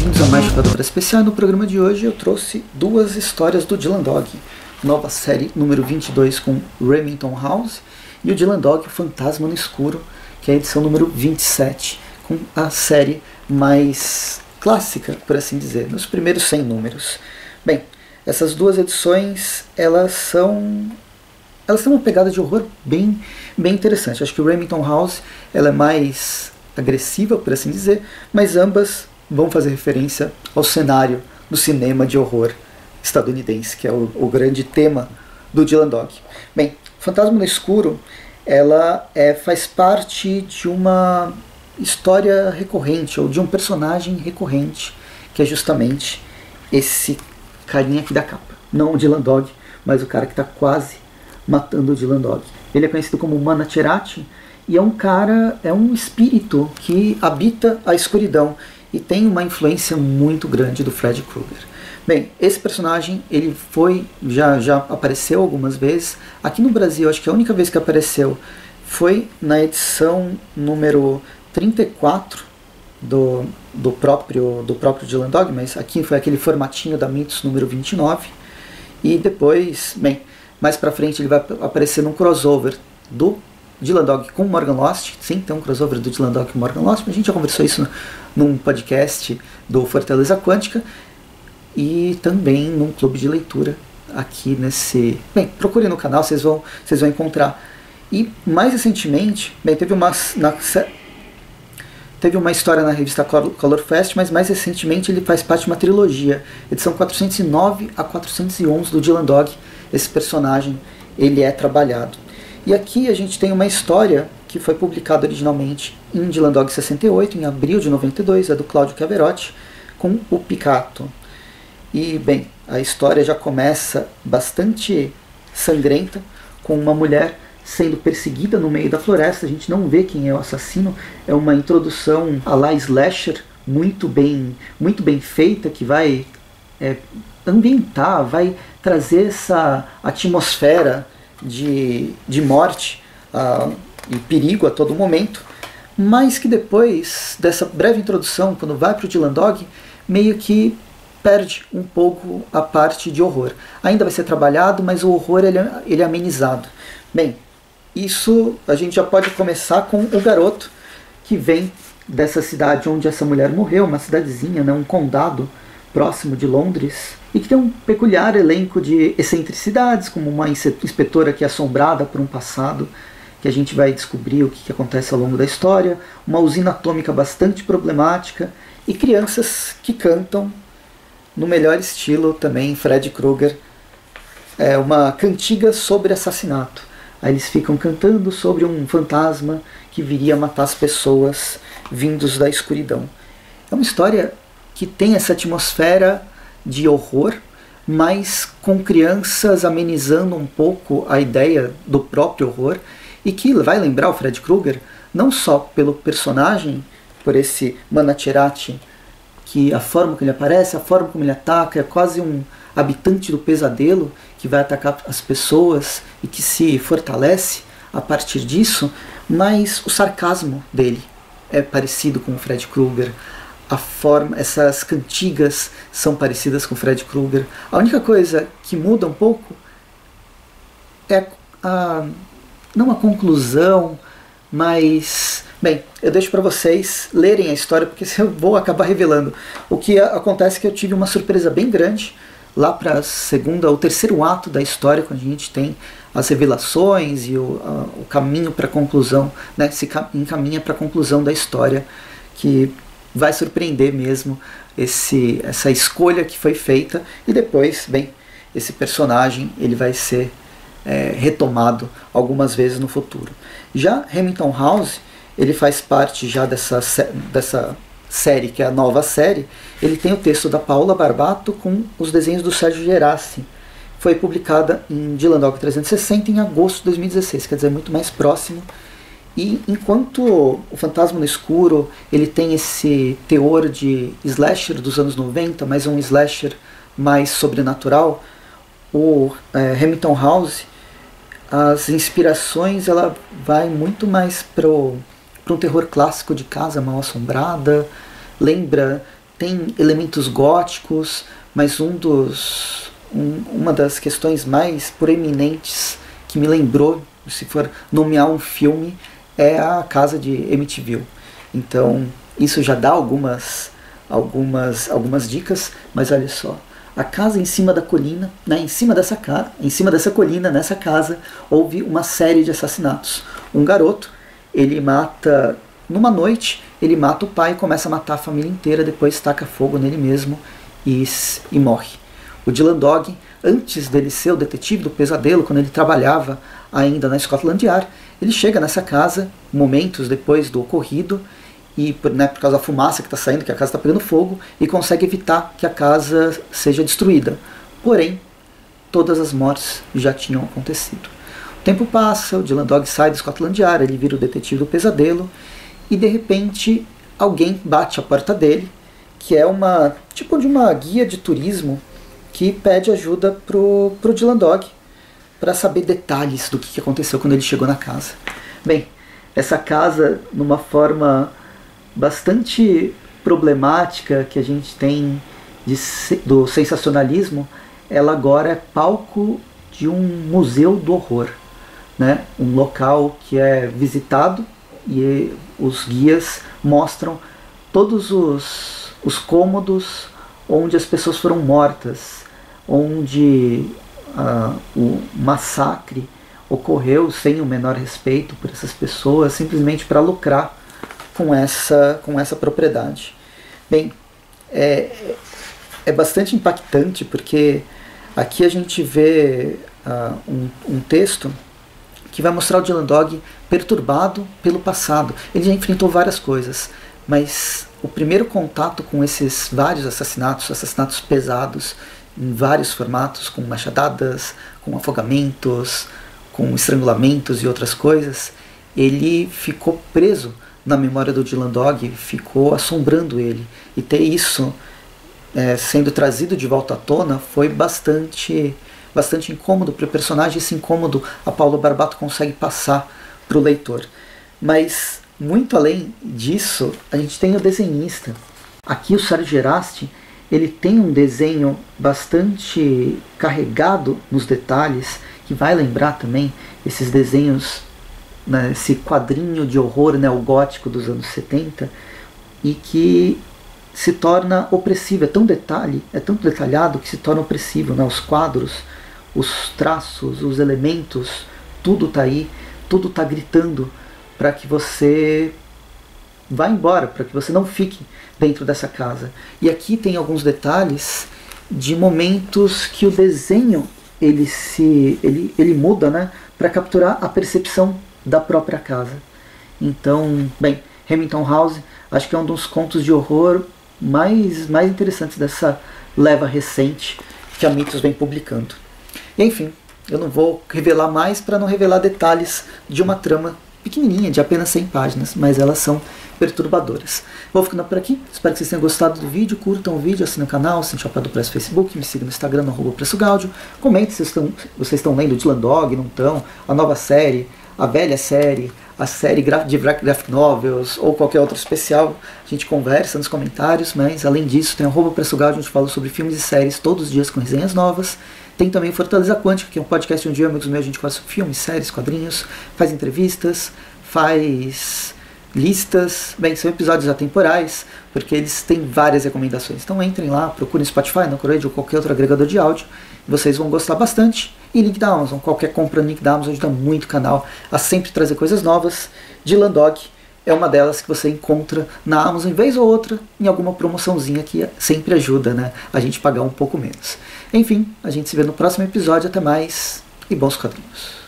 bem-vindos a mais Jogador Especial. No programa de hoje eu trouxe duas histórias do Dylan Dog, nova série número 22 com Remington House, e o Dylan Dog, O Fantasma do Escuro, que é a edição número 27, com a série mais clássica, por assim dizer, nos primeiros 100 números. Bem, essas duas edições, elas têm uma pegada de horror bem interessante. Acho que o Remington House ela é mais agressiva, por assim dizer, mas ambas vão fazer referência ao cenário do cinema de horror estadunidense, que é o grande tema do Dylan Dog. Bem, Fantasma no Escuro, faz parte de uma história recorrente, ou de um personagem recorrente, que é justamente esse carinha aqui da capa. Não o Dylan Dog, mas o cara que está quase matando o Dylan Dog. Ele é conhecido como Manatirachi, e é um cara, é um espírito que habita a escuridão e tem uma influência muito grande do Fred Krueger. Bem, esse personagem, ele foi, já apareceu algumas vezes. Aqui no Brasil, acho que a única vez que apareceu foi na edição número 34 do próprio Dylan Dog, mas aqui foi aquele formatinho da Mythos número 29. E depois, bem, mais pra frente ele vai aparecer num crossover do Dylan Dog com Morgan Lost. Sim, tem um crossover do Dylan Dog com Morgan Lost, mas a gente já conversou isso num podcast do Fortaleza Quântica e também num clube de leitura aqui nesse... Bem, procurem no canal, vocês vão encontrar. E mais recentemente, bem, teve uma história na revista Color Fest, mas mais recentemente ele faz parte de uma trilogia, edição 409 a 411 do Dylan Dog. Esse personagem, ele é trabalhado. E aqui a gente tem uma história que foi publicada originalmente em Dylan Dog 68, em abril de 92, é do Claudio Caverotti, com o Picato. E, bem, a história já começa bastante sangrenta, com uma mulher sendo perseguida no meio da floresta. A gente não vê quem é o assassino, é uma introdução à la slasher muito bem feita, que vai ambientar, vai trazer essa atmosfera de morte e perigo a todo momento, mas que depois dessa breve introdução, quando vai para o Dylan Dog, meio que perde um pouco a parte de horror. Ainda vai ser trabalhado, mas o horror ele é amenizado. Bem, isso a gente já pode começar com o garoto que vem dessa cidade onde essa mulher morreu, uma cidadezinha, né, um condado próximo de Londres, e que tem um peculiar elenco de excentricidades, como uma inspetora que é assombrada por um passado, que a gente vai descobrir o que acontece ao longo da história, uma usina atômica bastante problemática, e crianças que cantam no melhor estilo também, Fred Krueger, uma cantiga sobre assassinato. Aí eles ficam cantando sobre um fantasma que viria matar as pessoas vindos da escuridão. É uma história que tem essa atmosfera de horror, mas com crianças amenizando um pouco a ideia do próprio horror, e que vai lembrar o Fred Krueger, não só pelo personagem, por esse Manatirachi, que a forma como ele aparece, a forma como ele ataca, é quase um habitante do pesadelo que vai atacar as pessoas e que se fortalece a partir disso, mas o sarcasmo dele é parecido com o Fred Krueger. A forma, essas cantigas são parecidas com Fred Krueger. A única coisa que muda um pouco é não a conclusão, mas... Bem, eu deixo para vocês lerem a história, porque eu vou acabar revelando. O que acontece é que eu tive uma surpresa bem grande lá para a segunda ou terceiro ato da história, quando a gente tem as revelações e o caminho para a conclusão, né, se encaminha para a conclusão da história, que... vai surpreender mesmo essa escolha que foi feita. E depois, bem, esse personagem ele vai ser retomado algumas vezes no futuro. Já Remington House, ele faz parte já dessa série, que é a nova série. Ele tem o texto da Paola Barbato com os desenhos do Sergio Gerasi. Foi publicada em Dylan Dog 360 em agosto de 2016, quer dizer, muito mais próximo. E enquanto o Fantasma no Escuro ele tem esse teor de slasher dos anos 90, mas um slasher mais sobrenatural, o Remington House, as inspirações ela vai muito mais para um terror clássico de casa mal assombrada, lembra tem elementos góticos, mas uma das questões mais proeminentes que me lembrou, se for nomear um filme, é a casa de Emmettville. Então isso já dá algumas dicas, mas olha só, a casa em cima da colina, né, em cima dessa colina, nessa casa, houve uma série de assassinatos. Um garoto, ele mata, numa noite, ele mata o pai, começa a matar a família inteira, depois taca fogo nele mesmo e morre. O Dylan Dog, antes dele ser o detetive do pesadelo, quando ele trabalhava ainda na Scotland Yard, ele chega nessa casa, momentos depois do ocorrido, e, né, por causa da fumaça que está saindo, que a casa está pegando fogo, e consegue evitar que a casa seja destruída. Porém, todas as mortes já tinham acontecido. O tempo passa, o Dylan Dog sai do Scotland Yard, ele vira o detetive do pesadelo, e de repente alguém bate a porta dele, que é uma tipo de uma guia de turismo que pede ajuda pro Dylan Dog para saber detalhes do que aconteceu quando ele chegou na casa. Bem, essa casa, numa forma bastante problemática que a gente tem do sensacionalismo, ela agora é palco de um museu do horror, né? Um local que é visitado e os guias mostram todos os cômodos onde as pessoas foram mortas, onde o massacre ocorreu sem o menor respeito por essas pessoas, simplesmente para lucrar com essa propriedade. Bem, é bastante impactante, porque aqui a gente vê um texto que vai mostrar o Dylan Dog perturbado pelo passado. Ele já enfrentou várias coisas, mas o primeiro contato com esses vários assassinatos pesados, em vários formatos, com machadadas, com afogamentos, com estrangulamentos e outras coisas, ele ficou preso na memória do Dylan Dog, ficou assombrando ele. E ter isso sendo trazido de volta à tona foi bastante incômodo para o personagem. Esse incômodo a Paola Barbato consegue passar para o leitor. Mas, muito além disso, a gente tem o desenhista. Aqui o Sergio Gerasi, ele tem um desenho bastante carregado nos detalhes, que vai lembrar também esses desenhos, né, esse quadrinho de horror neogótico dos anos 70, e que se torna opressivo, é tão detalhado que se torna opressivo, né? Os quadros, os traços, os elementos, tudo está aí, tudo está gritando para que você vá embora, para que você não fique dentro dessa casa. E aqui tem alguns detalhes de momentos que o desenho ele muda, né, para capturar a percepção da própria casa. Então, bem, Remington House acho que é um dos contos de horror mais interessantes dessa leva recente que a Mythos vem publicando. E, enfim, eu não vou revelar mais para não revelar detalhes de uma trama pequenininha, de apenas 100 páginas, mas elas são perturbadoras. Vou ficando por aqui, espero que vocês tenham gostado do vídeo, curtam o vídeo, assinem o canal, assinem o Chapéu do Presto no Facebook, me sigam no Instagram, @PrestoGaudio, comentem se vocês estão lendo Dylan Dog, não estão, a nova série, a velha série, a série de graphic novels ou qualquer outro especial, a gente conversa nos comentários, mas além disso tem o @PrestoGaudio, onde eu falo sobre filmes e séries todos os dias com resenhas novas. Tem também o Fortaleza Quântica, que é um podcast onde eu e amigos meus a gente faz filmes, séries, quadrinhos, faz entrevistas, faz listas, bem, são episódios atemporais, porque eles têm várias recomendações. Então entrem lá, procurem Spotify, no Android ou qualquer outro agregador de áudio, vocês vão gostar bastante. E link da Amazon, qualquer compra no link da Amazon ajuda muito o canal a sempre trazer coisas novas. Dylan Dog é uma delas que você encontra na Amazon, vez ou outra, em alguma promoçãozinha, que sempre ajuda, né, a gente pagar um pouco menos. Enfim, a gente se vê no próximo episódio, até mais e bons quadrinhos.